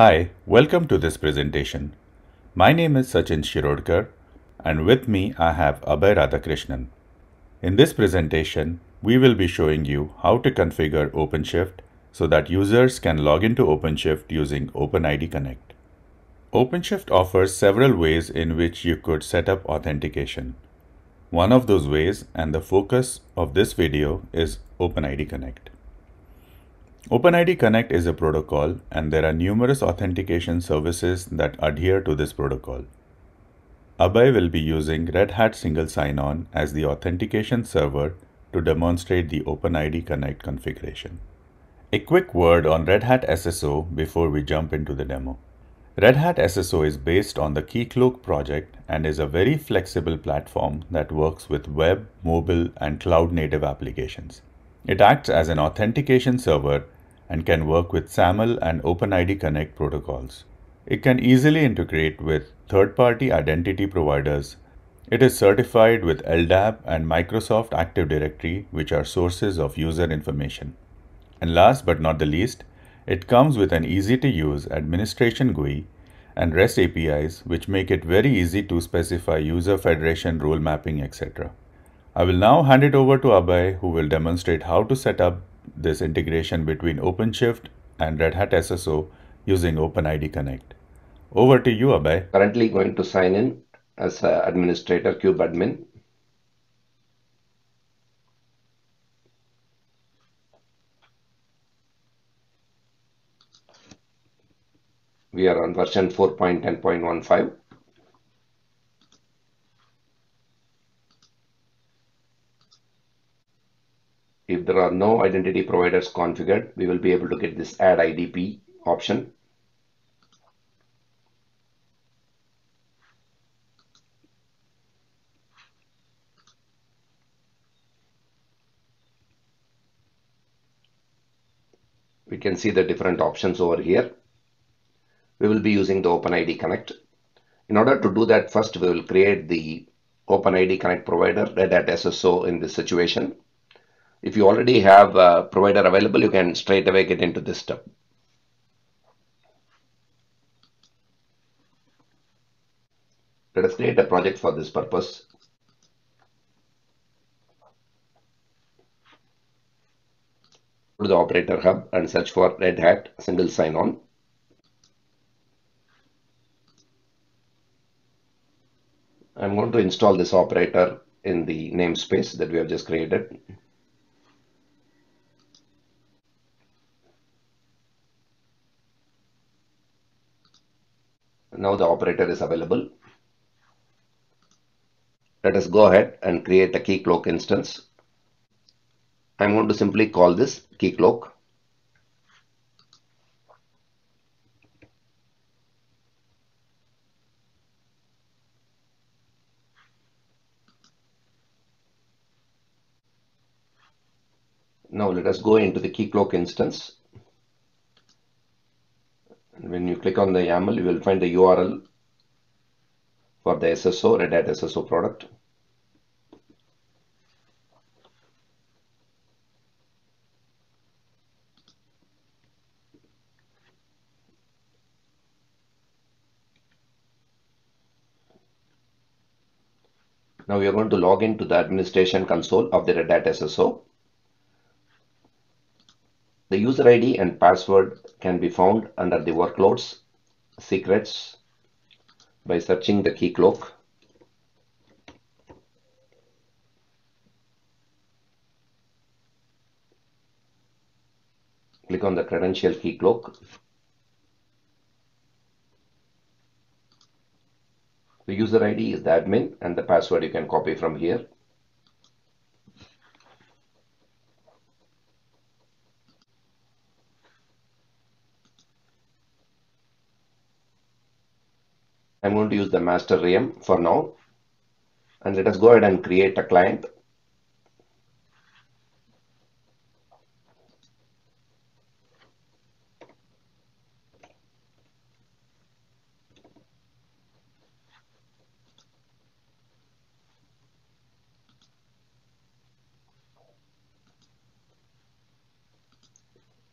Hi, welcome to this presentation. My name is Sachin Shirodkar, and with me I have Abhay Radhakrishnan. In this presentation, we will be showing you how to configure OpenShift so that users can log into OpenShift using OpenID Connect. OpenShift offers several ways in which you could set up authentication. One of those ways, and the focus of this video, is OpenID Connect. OpenID Connect is a protocol, and there are numerous authentication services that adhere to this protocol. Abhay will be using Red Hat Single Sign-On as the authentication server to demonstrate the OpenID Connect configuration. A quick word on Red Hat SSO before we jump into the demo. Red Hat SSO is based on the Keycloak project and is a very flexible platform that works with web, mobile, and cloud-native applications. It acts as an authentication server and can work with SAML and OpenID Connect protocols. It can easily integrate with third-party identity providers. It is certified with LDAP and Microsoft Active Directory, which are sources of user information. And last but not the least, it comes with an easy-to-use administration GUI and REST APIs, which make it very easy to specify user federation, role mapping, etc. I will now hand it over to Abhay, who will demonstrate how to set up this integration between OpenShift and Red Hat SSO using OpenID Connect. Over to you, Abhay. Currently going to sign in as administrator, kubeadmin. We are on version 4.10.15. If there are no identity providers configured, we will be able to get this add IDP option. We can see the different options over here. We will be using the OpenID Connect. In order to do that, first we will create the OpenID Connect provider, Red Hat SSO in this situation. If you already have a provider available, you can straight away get into this step. Let us create a project for this purpose. Go to the operator hub and search for Red Hat Single Sign-On. I'm going to install this operator in the namespace that we have just created. Now the operator is available. Let us go ahead and create a Keycloak instance. I'm going to simply call this Keycloak. Now let us go into the Keycloak instance. When you click on the YAML, you will find the URL for the SSO, Red Hat SSO product. Now we are going to log into the administration console of the Red Hat SSO. The user ID and password can be found under the workloads, secrets, by searching the Keycloak. Click on the credential Keycloak. The user ID is the admin, and the password you can copy from here. I'm going to use the master VM for now, and let us go ahead and create a client.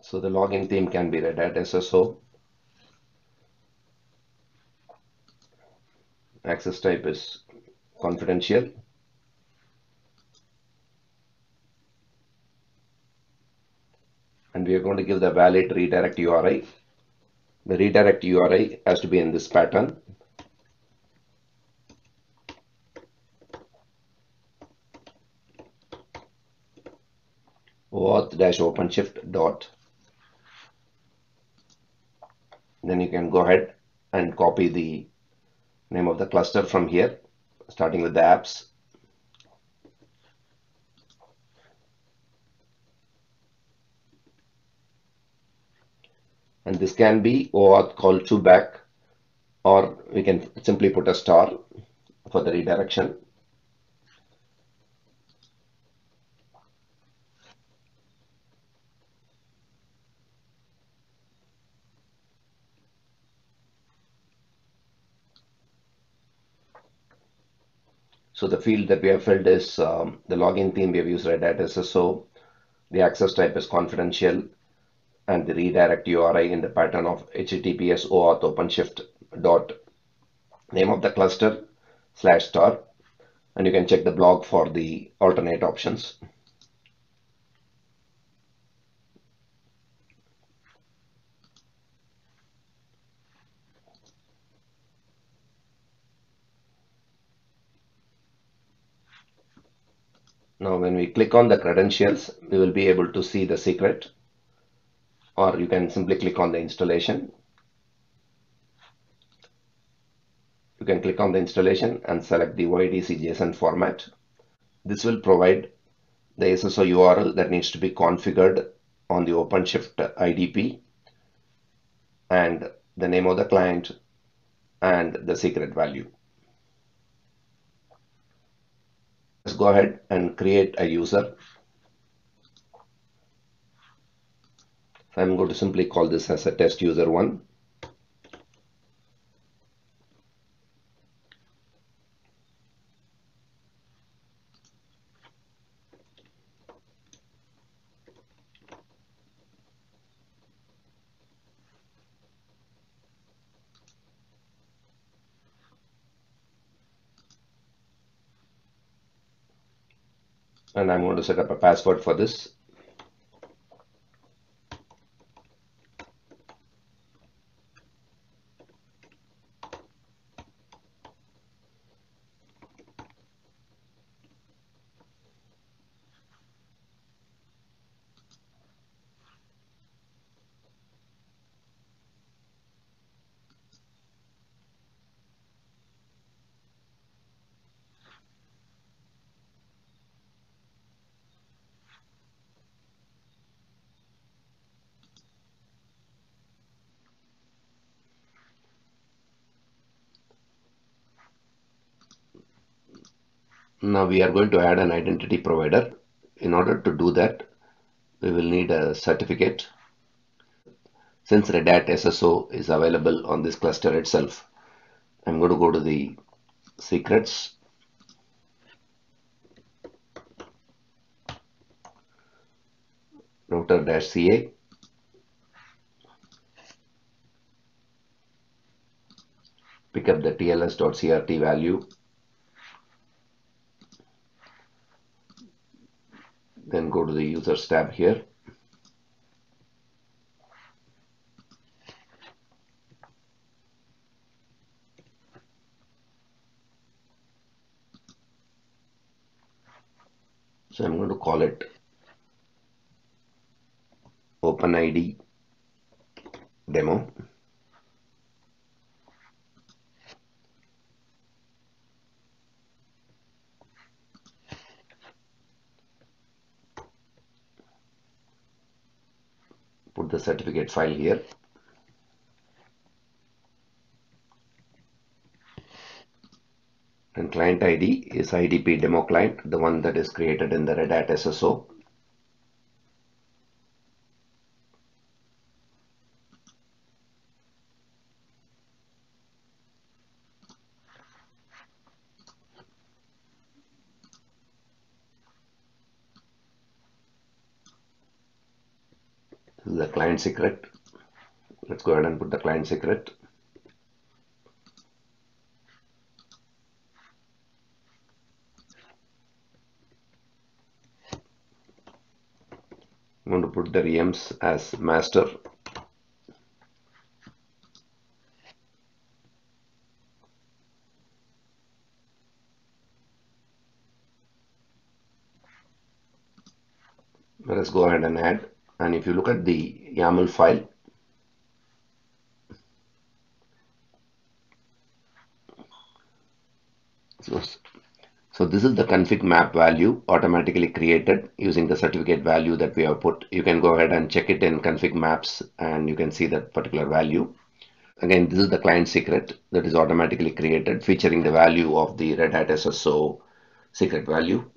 So the login theme can be Red Hat SSO. access type is confidential. And we are going to give the valid redirect URI. The redirect URI has to be in this pattern. OAuth-OpenShift. Then you can go ahead and copy the name of the cluster from here, starting with the apps. And this can be OAuth call to back, or we can simply put a star for the redirection. So the field that we have filled is the login theme we have used Red Hat SSO, the access type is confidential, and the redirect URI in the pattern of HTTPS OAuth OpenShift . Name of the cluster /star, and you can check the blog for the alternate options. Now when we click on the credentials, we will be able to see the secret, or you can simply click on the installation. You can click on the installation and select the YDC JSON format. This will provide the SSO URL that needs to be configured on the OpenShift IDP, and the name of the client and the secret value. Let's go ahead and create a user. I'm going to simply call this as a test user one. And I'm going to set up a password for this. Now we are going to add an identity provider. In order to do that, we will need a certificate. Since Red Hat SSO is available on this cluster itself, I'm going to go to the secrets. Router-CA. Pick up the TLS.CRT value. Then go to the users tab here. So I'm going to call it OpenID demo. Put the certificate file here. And client ID is IDP demo client, the one that is created in the Red Hat SSO. The client secret. Let's go ahead and put the client secret. repository enums as master. Let us go ahead and add. And if you look at the YAML file, so this is the config map value automatically created using the certificate value that we have put. You can go ahead and check it in config maps and you can see that particular value. Again, this is the client secret that is automatically created, featuring the value of the Red Hat SSO secret value.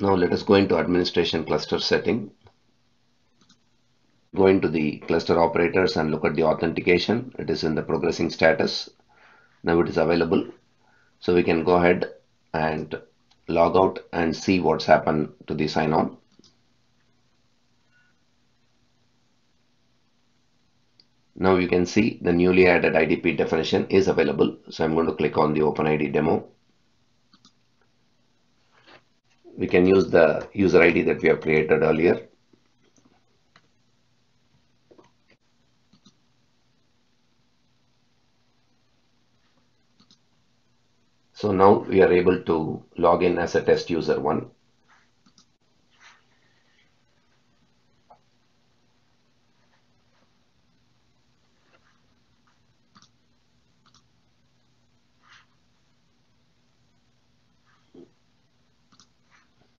Now let us go into administration cluster setting. Go into the cluster operators and look at the authentication. It is in the progressing status. Now it is available. So we can go ahead and log out and see what's happened to the sign-on. Now you can see the newly added IDP definition is available. So I'm going to click on the OpenID demo. We can use the user ID that we have created earlier. So now we are able to log in as a test user one.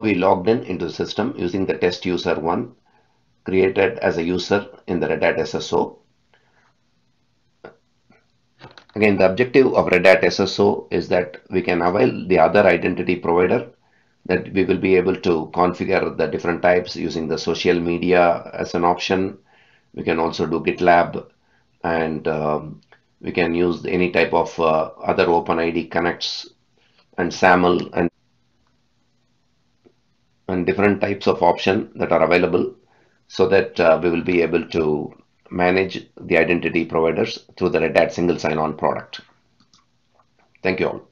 We logged in into the system using the test user one created as a user in the Red Hat SSO. Again, the objective of Red Hat SSO is that we can avail the other identity provider, that we will be able to configure the different types using the social media as an option. We can also do GitLab, and we can use any type of other OpenID connects and SAML and different types of options that are available, so that we will be able to manage the identity providers through the Red Hat Single Sign-On product. Thank you all.